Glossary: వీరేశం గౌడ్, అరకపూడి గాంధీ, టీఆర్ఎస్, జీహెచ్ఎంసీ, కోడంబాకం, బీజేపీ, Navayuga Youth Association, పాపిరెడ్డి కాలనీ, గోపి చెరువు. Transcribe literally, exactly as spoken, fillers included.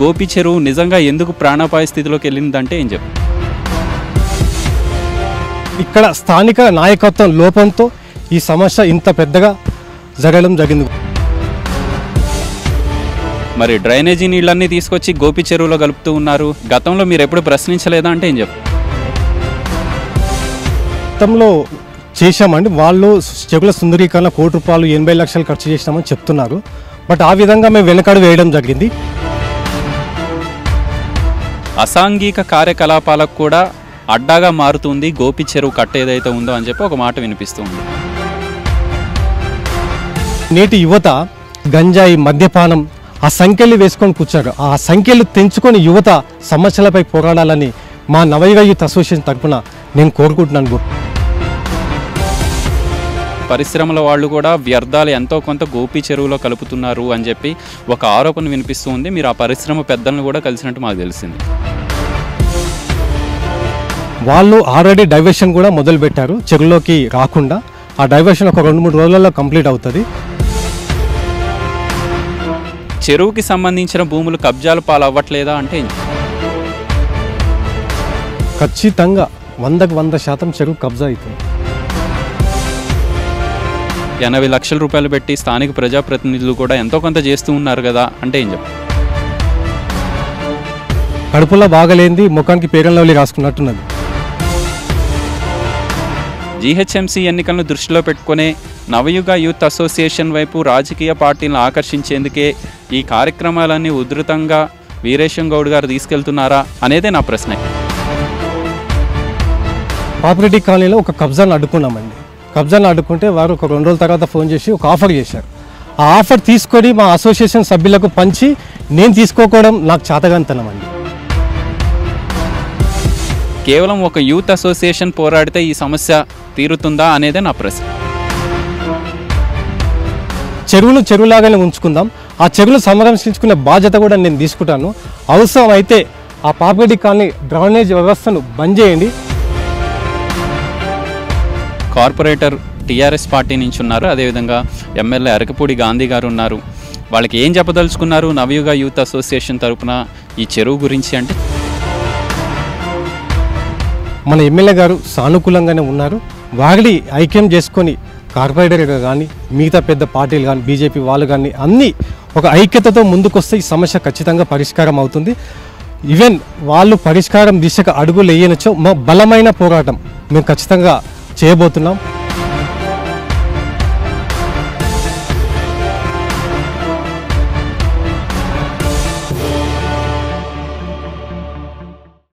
గోపి చెరువు నిజంగా ఎందుకు ప్రాణాపాయ స్థితిలోకి వెళ్ళిందంటే ఏం చెప్పు? ఇక్కడ స్థానిక నాయకత్వం లోపంతో ఈ సమస్య ఇంత పెద్దగా జరగడం జరిగింది. మరి డ్రైనేజీ నీళ్ళన్నీ తీసుకొచ్చి గోపి చెరువులో కలుపుతూ ఉన్నారు. గతంలో మీరు ఎప్పుడు ప్రశ్నించలేదా అంటే ఏం చెప్పు? గతంలో చేశామండి. వాళ్ళు చెగుల సుందరీకరణ కోటి రూపాయలు ఎనభై లక్షలు ఖర్చు చేసినామని చెప్తున్నారు. బట్ ఆ విధంగా మేము వెనకడు వేయడం జరిగింది. అసాంఘిక కార్యకలాపాలకు కూడా అడ్డాగా మారుతుంది గోపి చెరువు కట్ట ఏదైతే ఉందో అని చెప్పి ఒక మాట వినిపిస్తుంది. నేటి యువత గంజాయి, మద్యపానం ఆ సంఖ్యలు వేసుకొని కూర్చారు. ఆ సంఖ్యలు తెంచుకొని యువత సమస్యలపై పోరాడాలని మా నవయుగ యూత్ అసోసియేషన్ తరఫున నేను కోరుకుంటున్నాను. పరిశ్రమల వాళ్ళు కూడా వ్యర్థాలు ఎంతో కొంత గోపి చెరువులో కలుపుతున్నారు అని చెప్పి ఒక ఆరోపణ వినిపిస్తుంది. మీరు ఆ పరిశ్రమ పెద్దలను కూడా కలిసినట్టు మాకు తెలిసింది. వాళ్ళు ఆల్రెడీ డైవర్షన్ కూడా మొదలుపెట్టారు చెరువులోకి రాకుండా. ఆ డైవర్షన్ ఒక రెండు మూడు రోజులలో కంప్లీట్ అవుతుంది. చెరువుకి సంబంధించిన భూములు కబ్జాలు పాలవ్వట్లేదా అంటే ఖచ్చితంగా వందకు వంద శాతం చెరువు కబ్జా అవుతుంది. ఎనభై లక్షల రూపాయలు పెట్టి స్థానిక ప్రజాప్రతినిధులు కూడా ఎంతో కొంత చేస్తూ ఉన్నారు కదా అంటే ఏం చెప్పు? కడుపులో బాగలేంది ముఖానికి పేగంలోలి రాసుకున్నట్టున్నది. జీహెచ్ఎంసీ ఎన్నికలను దృష్టిలో పెట్టుకునే నవయుగ యూత్ అసోసియేషన్ వైపు రాజకీయ పార్టీలను ఆకర్షించేందుకే ఈ కార్యక్రమాలన్నీ ఉధృతంగా వీరేశం గౌడ్ గారు తీసుకెళ్తున్నారా అనేదే నా ప్రశ్న. పాపిరెడ్డి కాలనీలో ఒక కబ్జాను అడ్డుకున్నామండి. కబ్జాను అడ్డుకుంటే వారు ఒక రెండు రోజుల తర్వాత ఫోన్ చేసి ఒక ఆఫర్ చేశారు. ఆ ఆఫర్ తీసుకొని మా అసోసియేషన్ సభ్యులకు పంచి నేను తీసుకోకపోవడం నాకు చేతగానితనమండి. కేవలం ఒక యూత్ అసోసియేషన్ పోరాడితే ఈ సమస్య తీరుతుందా అనేదే నా ప్రశ్న. చెరువును చెరువులాగానే ఉంచుకుందాం. ఆ చెరువును సంరక్షించుకునే బాధ్యత కూడా నేను తీసుకుంటాను. అవసరం అయితే ఆ పాపిరెడ్డి కాలనీ డ్రైనేజ్ వ్యవస్థను బంద్ చేయండి. కార్పొరేటర్ టీఆర్ఎస్ పార్టీ నుంచి ఉన్నారు, అదేవిధంగా ఎమ్మెల్యే అరకపూడి గాంధీ గారు ఉన్నారు. వాళ్ళకి ఏం చెప్పదలుచుకున్నారు నవయుగ యూత్ అసోసియేషన్ తరఫున ఈ చెరువు గురించి అంటే? మన ఎమ్మెల్యే గారు సానుకూలంగానే ఉన్నారు. వాగిలి ఐక్యం చేసుకొని కార్పొరేటర్గా కానీ మిగతా పెద్ద పార్టీలు కానీ బీజేపీ వాళ్ళు కానీ అన్నీ ఒక ఐక్యతతో ముందుకొస్తే ఈ సమస్య ఖచ్చితంగా పరిష్కారం అవుతుంది. ఈవెన్ వాళ్ళు పరిష్కారం దిశగా అడుగులు వేయనొచ్చు. మా బలమైన పోరాటం మేము ఖచ్చితంగా చేయబోతున్నాం.